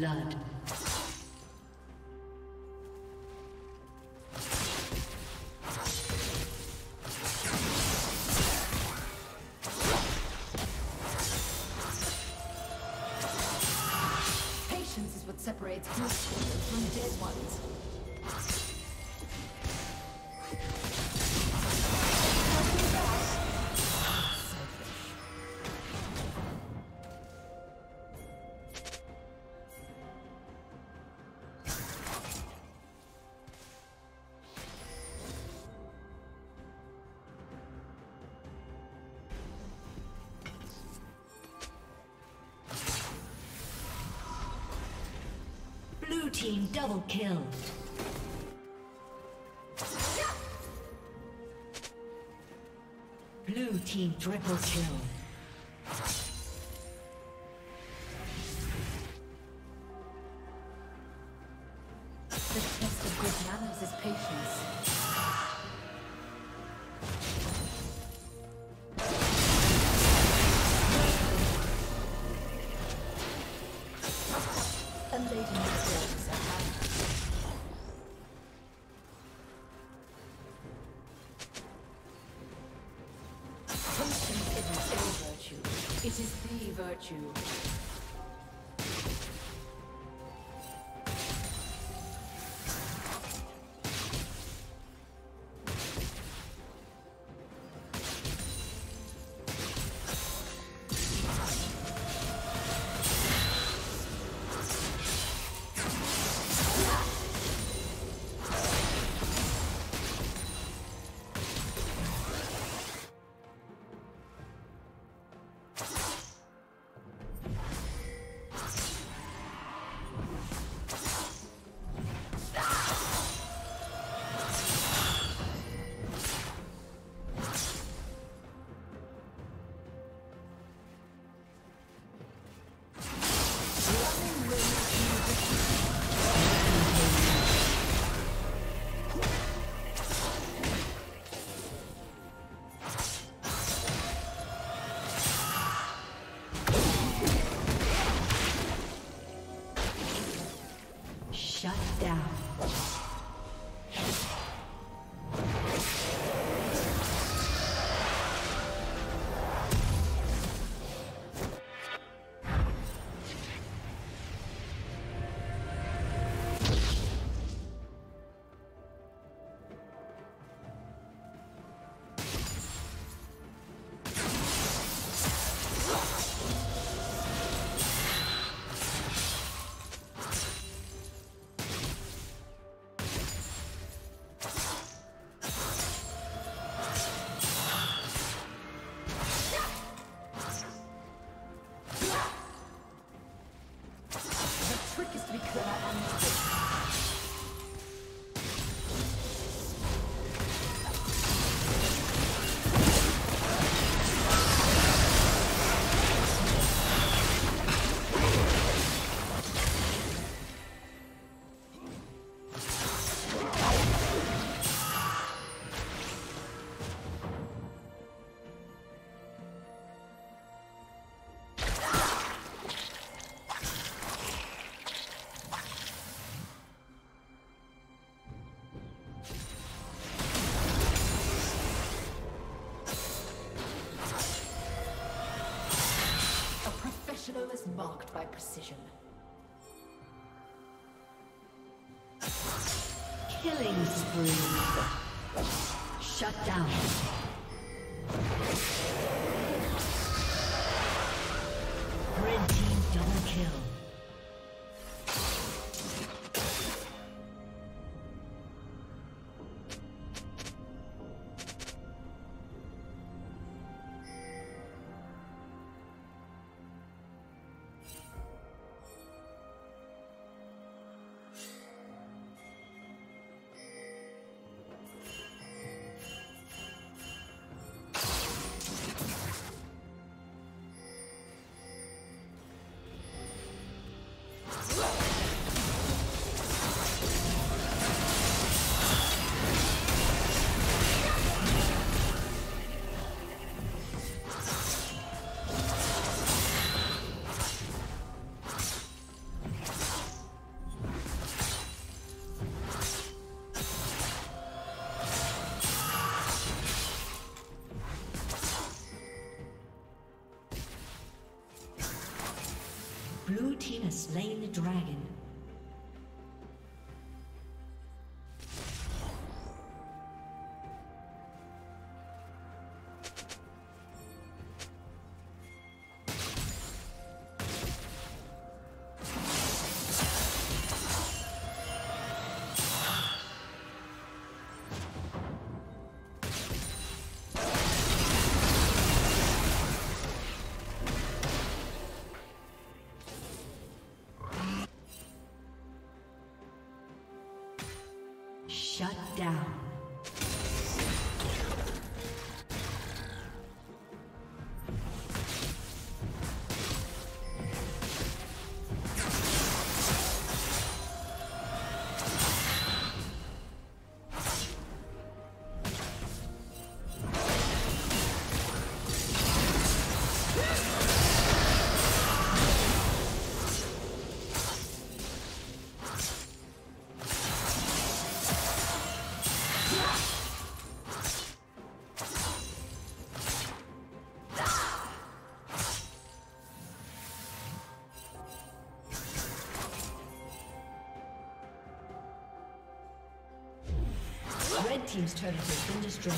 blood. Patience is what separates good people from dead ones. Team double kill. Blue team triple kill. It is the virtue. Is marked by precision. Killing spree. Shut down. Red team double kill. Blue team has slain the dragon. Shut down. Red team's turret has been destroyed.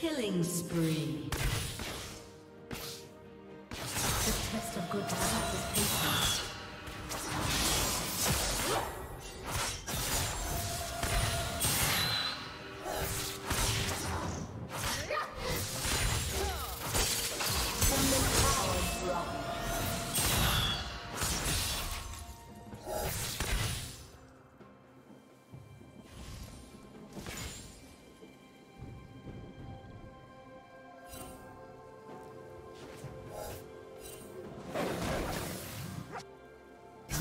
Killing spree. The test of good balance is patience.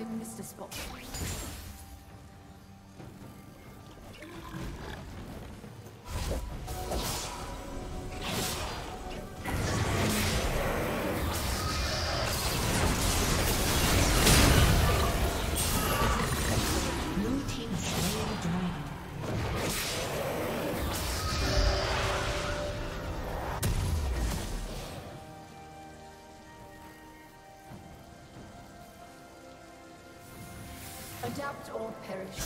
I've missed a spot. Adapt or perish.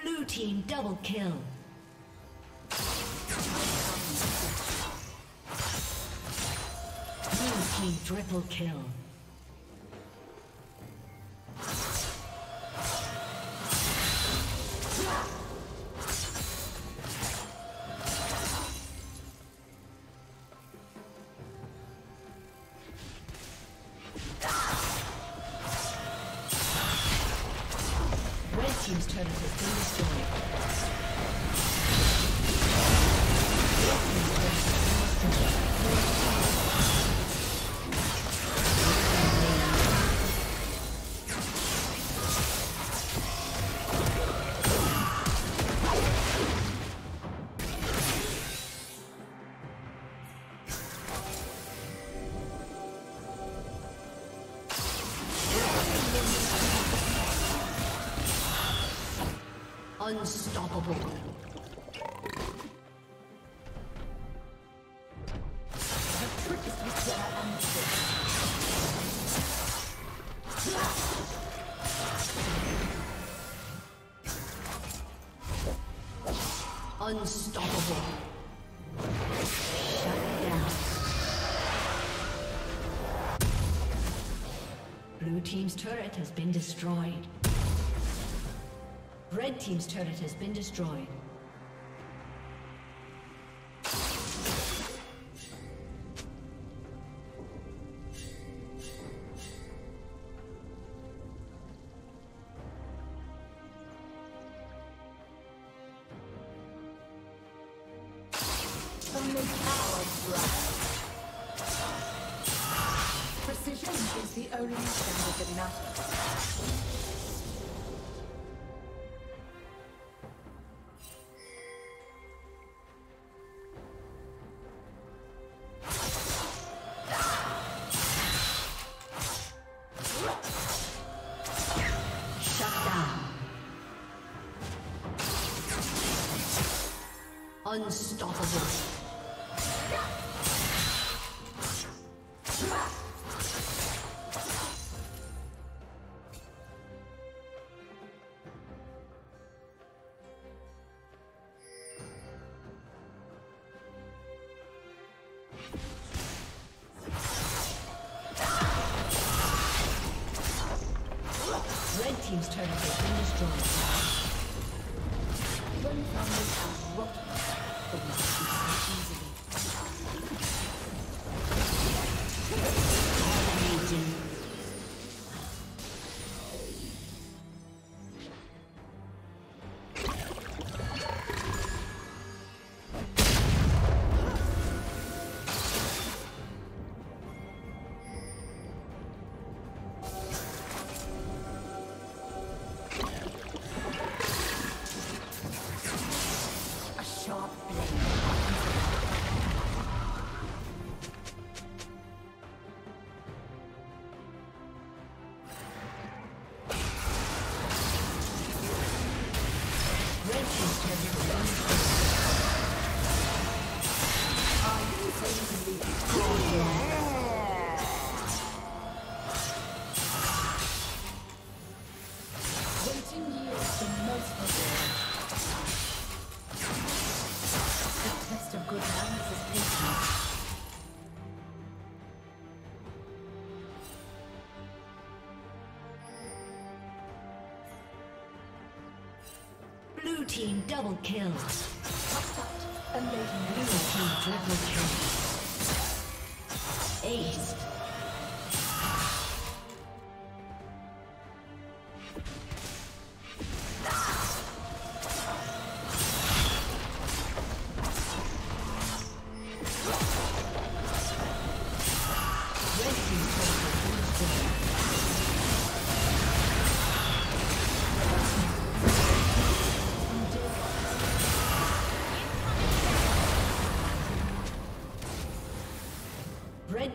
Blue team double kill. Triple kill. Red team's turret has been destroyed. Unstoppable. Unstoppable. Shut down. Blue team's turret has been destroyed. Red team's turret has been destroyed. Precision is the only standard that matters. Unstoppable. Sharp blade. Blue team double kill. Amazing. Blue team triple kill. Ace. Red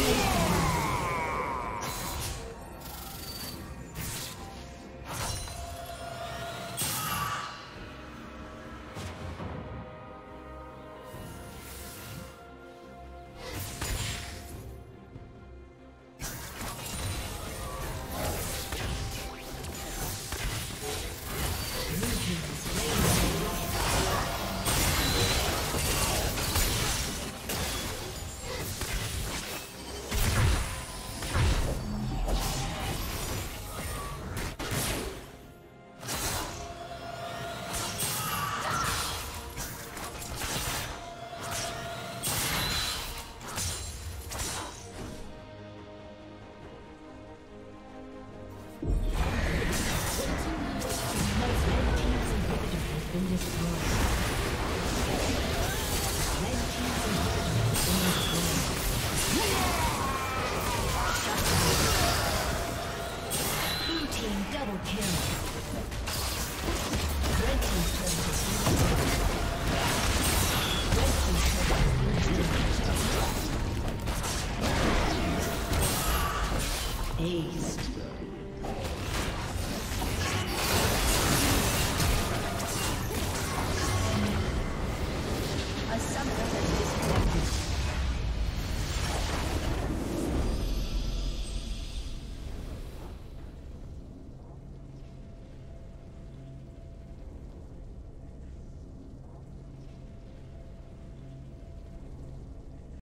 Yeah.